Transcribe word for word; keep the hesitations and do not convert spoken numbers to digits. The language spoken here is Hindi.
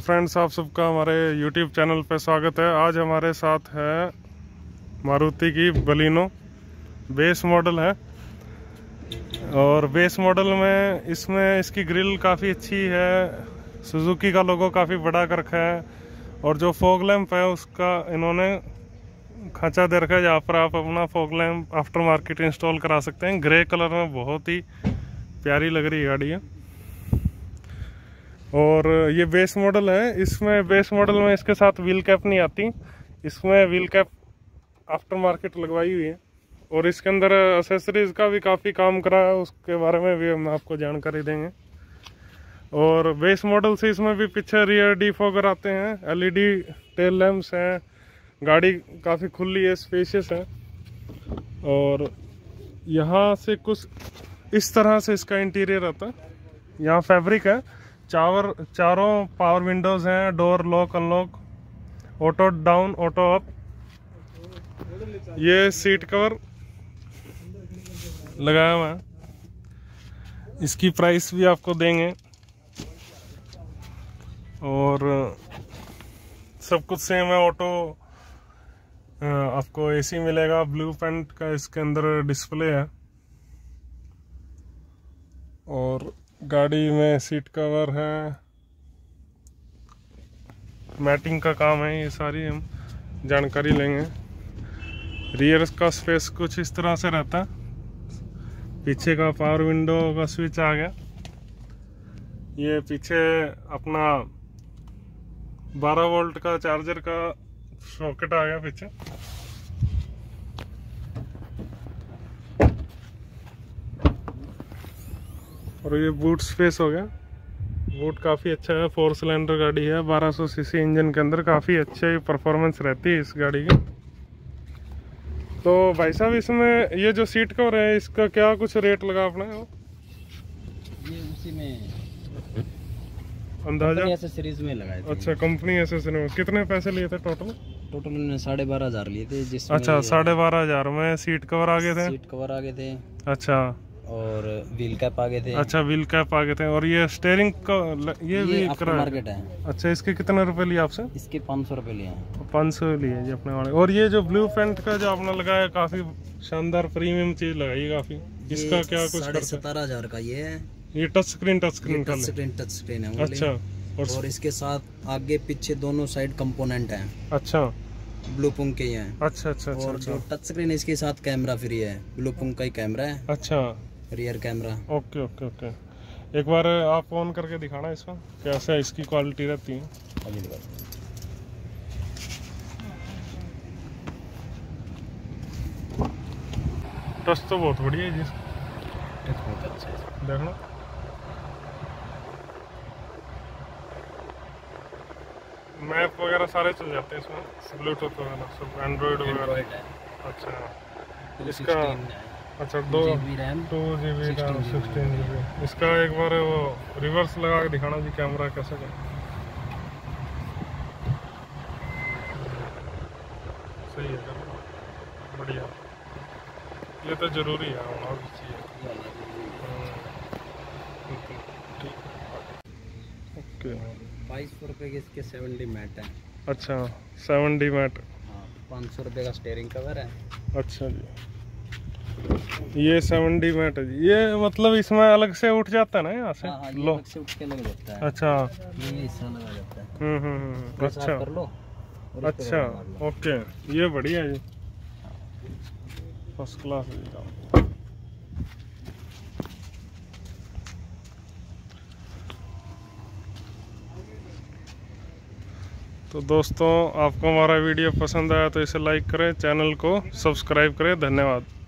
फ्रेंड्स, आप सबका हमारे यूट्यूब चैनल पर स्वागत है। आज हमारे साथ है मारुति की बलिनो, बेस मॉडल है। और बेस मॉडल में इसमें इसकी ग्रिल काफ़ी अच्छी है, सुजुकी का लोगो काफ़ी बड़ा कर रखा है, और जो फॉग लैम्प है उसका इन्होंने खांचा दे रखा है, जहाँ पर आप अपना fog lamp after market install करा सकते हैं। ग्रे कलर में बहुत ही प्यारी लग रही गाड़ी है। और ये बेस मॉडल है। इसमें बेस मॉडल में इसके साथ व्हील कैप नहीं आती, इसमें व्हील कैप आफ्टर मार्केट लगवाई हुई है। और इसके अंदर एसेसरीज़ का भी काफ़ी काम करा है, उसके बारे में भी हम आपको जानकारी देंगे। और बेस मॉडल से इसमें भी पीछे रियर डिफॉगर आते हैं, एलईडी टेल लैम्प्स हैं, गाड़ी काफ़ी खुली है, स्पेशियस है। और यहाँ से कुछ इस तरह से इसका इंटीरियर आता है। यहाँ फैब्रिक है, चावर चारों पावर विंडोज़ हैं, door lock unlock, auto down auto up. ये सीट कवर लगाया हुआ है, इसकी प्राइस भी आपको देंगे। और सब कुछ सेम है, ऑटो आपको एसी मिलेगा, ब्लूपेंट का इसके अंदर डिस्प्ले है। और गाड़ी में सीट कवर है, मैटिंग का काम है, ये सारी हम जानकारी लेंगे। रियर का स्पेस कुछ इस तरह से रहता है। पीछे का पावर विंडो का स्विच आ गया। ये पीछे अपना बारह वोल्ट का चार्जर का सॉकेट आ गया पीछे। और ये बूट स्पेस हो गया, बूट काफ़ी अच्छा है। फोर सिलेंडर गाड़ी है, बारह सौ सीसी इंजन के अंदर काफ़ी अच्छी परफॉर्मेंस रहती है इस गाड़ी की। तो भाई साहब, इसमें ये जो सीट कवर है इसका क्या कुछ रेट लगा अपना है? ये उसी में अंदाजा एसेसरीज में लगाए। अच्छा, कंपनी एसेसरीज में कितने पैसे लिए थे टोटल? टोटल मैंने साढ़े बारह हजार लिए थे। अच्छा, साढ़े बारह हजार में सीट कवर आगे थे। सीट कवर आगे थे, अच्छा। और व्हील कैप आगे थे। अच्छा, व्हील कैप आगे थे। और ये स्टेयरिंग का ये, ये भी आफ्टर मार्केट है। अच्छा, इसके कितने रुपए लिए आपसे? इसके पाँच सौ रुपये लिए हैं। पाँच सौ लिए जी अपने वाले। और ये जो ब्लू पेंट का जो आपने लगाया, काफ़ी शानदार प्रीमियम चीज़ लगाई काफ़ी। इसका क्या कुछ करते? सतारह हज़ार का ये है। ये touch screen touch screen touch screen touch screen है। अच्छा, और इसके साथ आगे पीछे दोनों साइड कंपोनेंट हैं। अच्छा, ब्लूपुंक के हैं। अच्छा अच्छा। और जो टच स्क्रीन है इसके साथ कैमरा फ्री है, ब्लूपुंक का ही कैमरा है। अच्छा, rear camera. Okay okay okay. एक बार आप ऑन करके दिखाना इसका, कैसा इसकी क्वालिटी रहती है। टच तो बहुत बढ़िया है जी, बहुत अच्छा है, देखना। मैप वगैरह सारे चल जाते हैं इसमें, ब्लूटूथ वगैरह सब, एंड्रॉयड वगैरह। अच्छा, इसका अच्छा दो two G B RAM sixteen G B. इसका एक बार वो रिवर्स लगा के दिखाना जी, कैमरा कैसा है। सही है, बढ़िया। ये तो जरूरी है, और भी चाहिए। ओके, बाईस सौ रुपये के इसके सेवन डी मैट है। अच्छा, सेवन डी मैट। हाँ, पाँच सौ रुपये का स्टेयरिंग कवर है। अच्छा जी, ये सेवन डी मैट है। ये मतलब इसमें अलग से उठ जाता है ना यहाँ से? हाँ, लो अलग से उठ के लग जाता है। अच्छा, ये हिस्सा लगा जाता है। हम्म हम्म। अच्छा कर लो। अच्छा, ओके, ये बढ़िया है जी, फर्स्ट क्लास है। तो दोस्तों, आपको हमारा वीडियो पसंद आया तो इसे लाइक करें, चैनल को सब्सक्राइब करें। धन्यवाद।